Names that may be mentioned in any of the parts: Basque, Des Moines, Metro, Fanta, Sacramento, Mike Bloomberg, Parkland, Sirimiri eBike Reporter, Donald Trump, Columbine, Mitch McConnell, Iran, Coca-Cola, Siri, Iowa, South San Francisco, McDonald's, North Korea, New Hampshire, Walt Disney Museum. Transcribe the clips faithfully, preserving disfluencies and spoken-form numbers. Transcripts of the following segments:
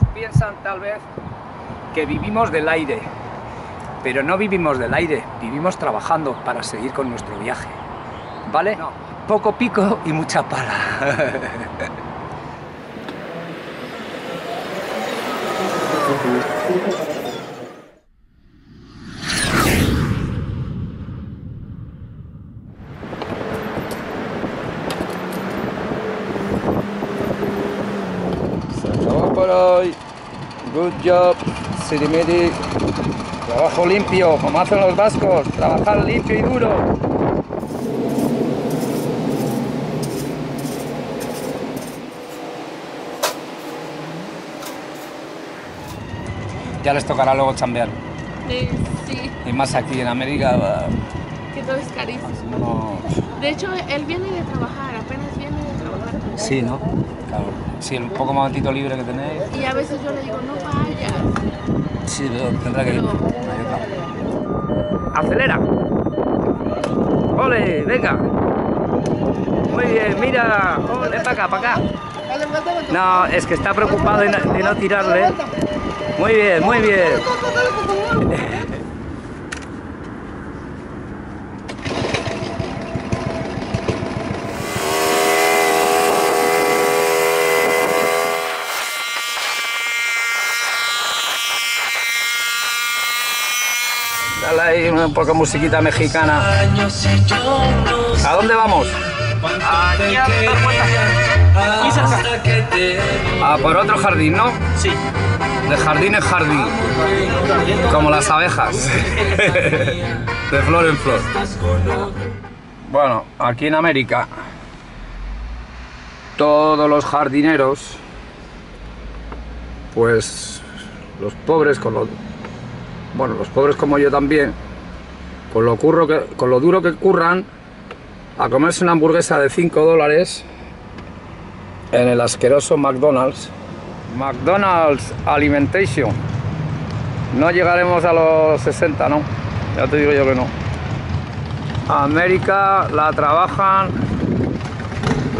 muchos piensan tal vez que vivimos del aire, pero no vivimos del aire, vivimos trabajando para seguir con nuestro viaje, ¿vale? No. Poco pico y mucha pala. Se acabó por hoy. Good job, Siri. Trabajo limpio, como hacen los vascos. Trabajar limpio y duro. Ya les tocará luego chambear. Sí, sí. Y más aquí en América. Que todo es carísimo. No. De hecho, él viene de trabajar, apenas viene de trabajar. Sí, ¿no? Claro. Sí, el poco momentito libre que tenéis. Y a veces yo le digo, no vayas. Sí, pero tendrá que ir. Pero... ¡Acelera! ¡Ole, venga! Muy bien, mira. ¡Ole, para acá, para acá! No, es que está preocupado de no tirarle. Muy bien, muy bien. Dale ahí un poco musiquita mexicana. ¿A dónde vamos? Aquí a dar vueltas. Ah, por otro jardín, ¿no? Sí. De jardín en jardín, como las abejas, de flor en flor. Bueno, aquí en América, todos los jardineros, pues los pobres, con lo, bueno, los pobres como yo también, con lo, curro que, con lo duro que curran, a comerse una hamburguesa de cinco dólares en el asqueroso McDonald's. McDonald's Alimentation. No llegaremos a los sesenta, ¿no? Ya te digo yo que no. América la trabajan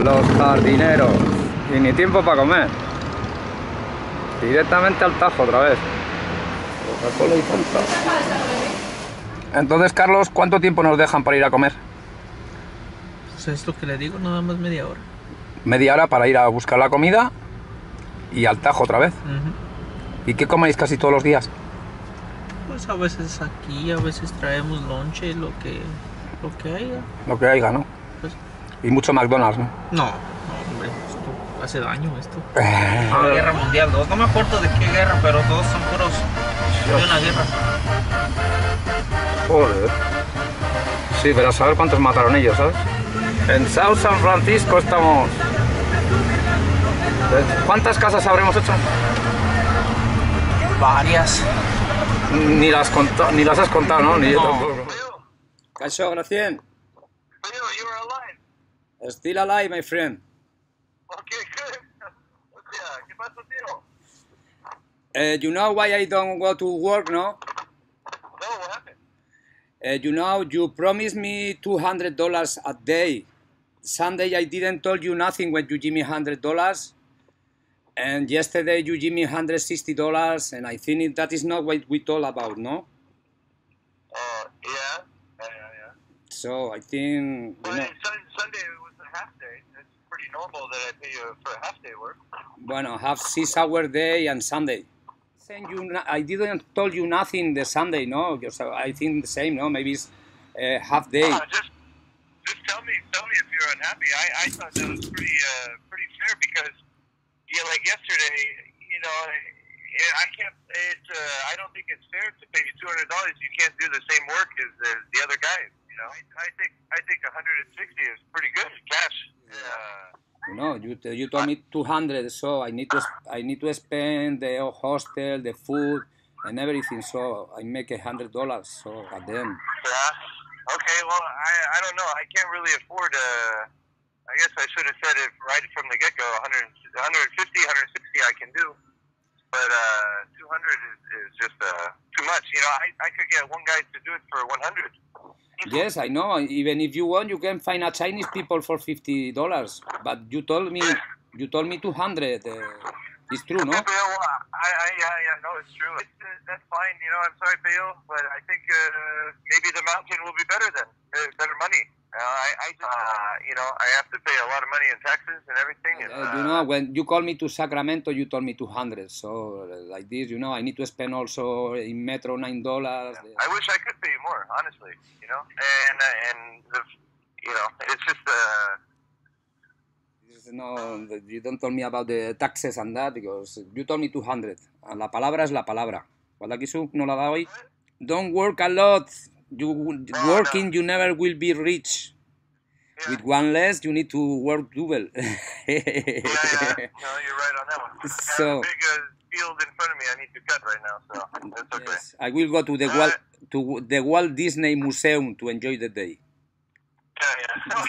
los jardineros. Y ni tiempo para comer. Directamente al tajo otra vez. Coca-Cola y Fanta. Entonces, Carlos, ¿cuánto tiempo nos dejan para ir a comer? Pues es lo que le digo, nada más media hora. Media hora para ir a buscar la comida. Y al tajo otra vez. Uh-huh. ¿Y qué coméis casi todos los días? Pues a veces aquí, a veces traemos lonche, lo que, lo que haya. Lo que haya, ¿no? Pues... Y mucho McDonald's, ¿no? No, no, hombre, esto hace daño esto. Eh... La guerra mundial, no me acuerdo de qué guerra, pero todos son puros de una guerra. Joder. Sí, pero a saber cuántos mataron ellos, ¿sabes? En South San Francisco estamos... ¿Cuántas casas habremos hecho? Varias. Ni las, ni las has contado, ¿no? Ni no. Yo tampoco. Cacho, Gracien. Still alive, my friend. Okay, good. Yeah. ¿Qué pasa, tío? Uh, you know why I don't go to work, no? No, what happened? Uh, you know, you promised me two hundred dollars a day. Sunday I didn't tell you nothing when you give me one hundred dollars. And yesterday you gave me one hundred sixty dollars, and I think that is not what we talk about, no? Uh, yeah. Yeah, yeah. So I think... Well, you know, Sunday was a half day. It's pretty normal that I pay you for a half day work. Bueno, half six hour day and Sunday. You, I didn't tell you nothing the Sunday, no? So I think the same, no? Maybe it's uh, half day. Uh, just, just tell me, tell me if you're unhappy. I, I thought that was pretty, uh, pretty fair because... Yeah, like yesterday, you know, I can't. It's. Uh, I don't think it's fair to pay you two hundred dollars. You can't do the same work as the, the other guys. You know, I, I think I think one hundred and sixty is pretty good cash. Uh, no, you you told me two hundred, so I need to I need to spend the hostel, the food, and everything. So I make a hundred dollars. So at the end. Yeah. Okay. Well, I I don't know. I can't really afford a. Uh, I guess I should have said it right from the get-go. one hundred fifty, one hundred sixty I can do, but uh, two hundred is, is just uh, too much. You know, I, I could get one guy to do it for one hundred. Yes, I know. Even if you want, you can find a Chinese people for fifty dollars. But you told me, you told me two hundred. Uh, It's true, no? Bill, I, I, yeah, yeah, no, it's true. It's, uh, that's fine, you know, I'm sorry, Bill, but I think uh, maybe the mountain will be better then, uh, better money. Uh, I, I just, uh, you know, I have to pay a lot of money in taxes and everything. And, uh, uh, you know, when you called me to Sacramento, you told me two hundred, so uh, like this, you know, I need to spend also in Metro nine dollars. Yeah. I wish I could pay you more, honestly, you know, and, uh, and the, you know, it's just... Uh, No, you don't tell me about the taxes and that, because you told me two hundred. La palabra es la palabra. ¿Cuál aquí su? ¿No la da hoy? Don't work a lot. You no, working, no. You never will be rich. Yeah. With one less, you need to work double. yeah, yeah. No, you're right on that one. So, I have a big uh, field in front of me. I need to cut right now, so that's okay. Yes. I will go to the, uh, Walt, to the Walt Disney Museum to enjoy the day. Yeah, yeah. um,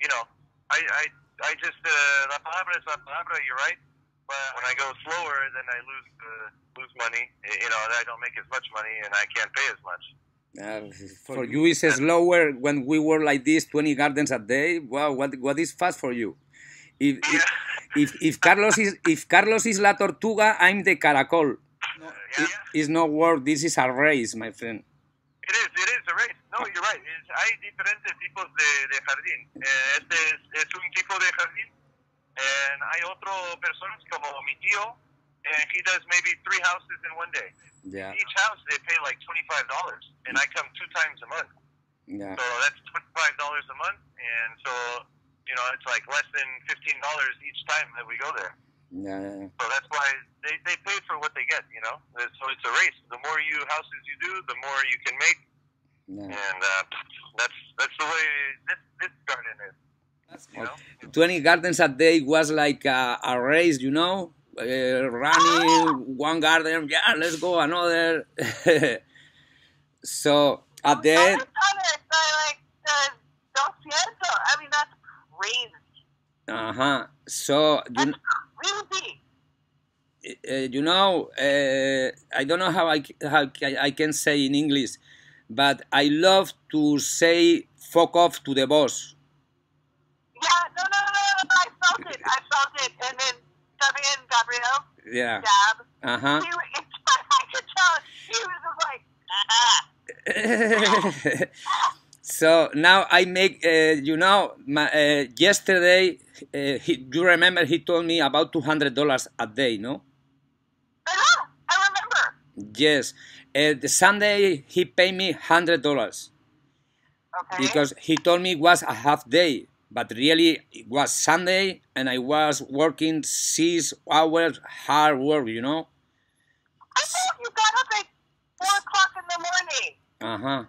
you know. I, I, I just, uh, la palabra es la palabra, you're right, but when I go slower, then I lose, uh, lose money, you know, I don't make as much money, and I can't pay as much. Uh, for you, it's slower. When we were like this, twenty gardens a day, wow, what, what is fast for you? If, yeah. if, if, if, Carlos is, if Carlos is la tortuga, I'm the caracol. No, yeah, it, yeah. It's not worth, this is a race, my friend. It is, it is a race. No, you're right. It's, hay diferentes tipos de, de jardín. Eh, este es, es un tipo de jardín. And hay otras personas como mi tío. And he does maybe three houses in one day. Yeah. Each house, they pay like twenty-five dollars. And I come two times a month. Yeah. So that's twenty-five dollars a month. And so, you know, it's like less than fifteen dollars each time that we go there. Yeah, yeah, yeah. So that's why they, they pay for what they get, you know? So it's a race. The more you houses you do, the more you can make. Yeah. And uh, that's, that's the way this, this garden is. That's, you know? twenty gardens a day was like a, a race, you know? Uh, running, one garden, yeah, let's go, another. So at the end... I mean, that's crazy. Uh-huh. So... You Uh, you know, uh, I don't know how I, how I can say in English, but I love to say fuck off to the boss. Yeah, no, no, no, no, no. I felt it, I felt it. And then Debbie and Gabrielle, yeah. Dab, uh-huh. He, it's, I could tell, he was just like, ah. So now I make, uh, you know, my, uh, yesterday, uh, he, you remember he told me about two hundred dollars a day, no? Uh-huh. I remember. Yes. Uh, the Sunday he paid me one hundred dollars. Okay. Because he told me it was a half day, but really it was Sunday and I was working six hours hard work, you know? I thought you got up at four o'clock in the morning. Uh-huh.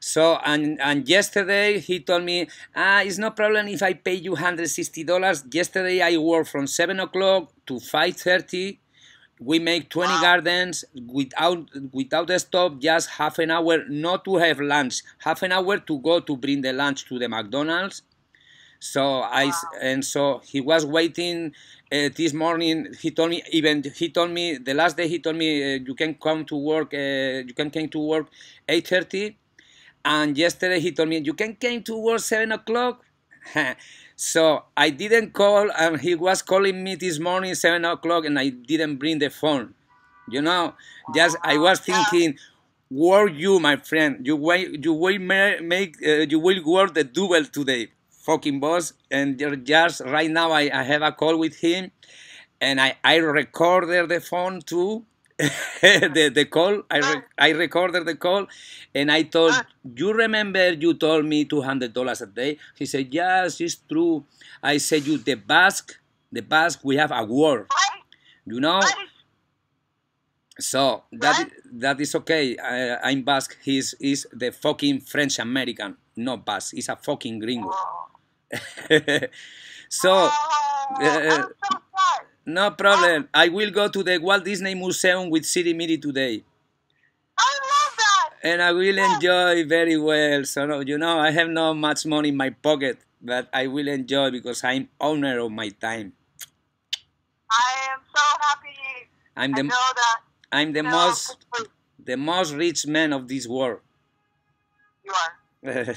So, and, and yesterday he told me, ah, it's no problem if I pay you one hundred sixty dollars. Yesterday I worked from seven o'clock to five thirty. We make twenty wow. gardens without, without a stop, just half an hour, not to have lunch. Half an hour to go to bring the lunch to the McDonald's. So, wow. I, and so he was waiting uh, this morning. He told me, even he told me, the last day he told me, uh, you can come to work, uh, you can come to work eight thirty. And yesterday he told me, you can came to work seven o'clock? So I didn't call, and he was calling me this morning seven o'clock, and I didn't bring the phone. You know, just I was thinking, were you, my friend, you will, you will, make, uh, you will work the double today, fucking boss. And just right now I, I have a call with him, and I, I recorded the phone too. the, the call, I, re I recorded the call, and I told, you remember you told me two hundred dollars a day? He said, yes, it's true. I said, you, the Basque, the Basque, we have a war, you know? So, that, that is okay. I, I'm Basque. He's, he's the fucking French-American, not Basque. He's a fucking gringo. So... Uh, no problem. I will go to the Walt Disney Museum with Siri Miri today. I love that. And I will yes. enjoy very well. So, you know, I have not much money in my pocket, but I will enjoy because I'm owner of my time. I am so happy. I'm the, I know that. I'm the, no, most, the most rich man of this world. You are.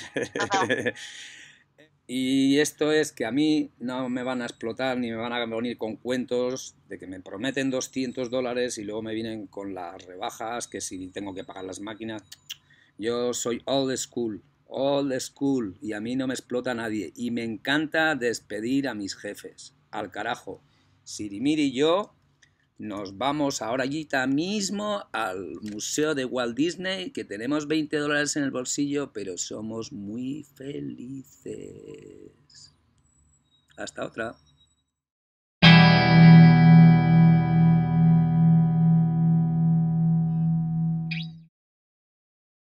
Y esto es que a mí no me van a explotar ni me van a venir con cuentos de que me prometen doscientos dólares y luego me vienen con las rebajas, que si tengo que pagar las máquinas. Yo soy old school, old school, y a mí no me explota nadie. Y me encanta despedir a mis jefes. Al carajo. Sirimiri y yo nos vamos ahora ahorita mismo al museo de Walt Disney, que tenemos veinte dólares en el bolsillo, pero somos muy felices. Hasta otra.